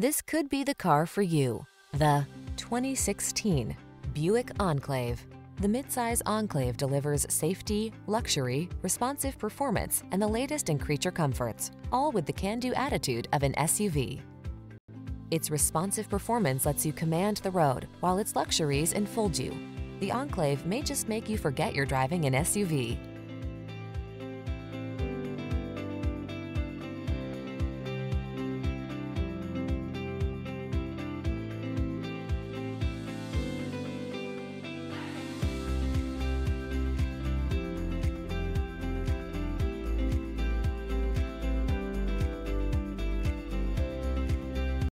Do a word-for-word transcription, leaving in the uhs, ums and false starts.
This could be the car for you. The twenty sixteen Buick Enclave. The midsize Enclave delivers safety, luxury, responsive performance, and the latest in creature comforts, all with the can-do attitude of an S U V. Its responsive performance lets you command the road, while its luxuries enfold you. The Enclave may just make you forget you're driving an S U V.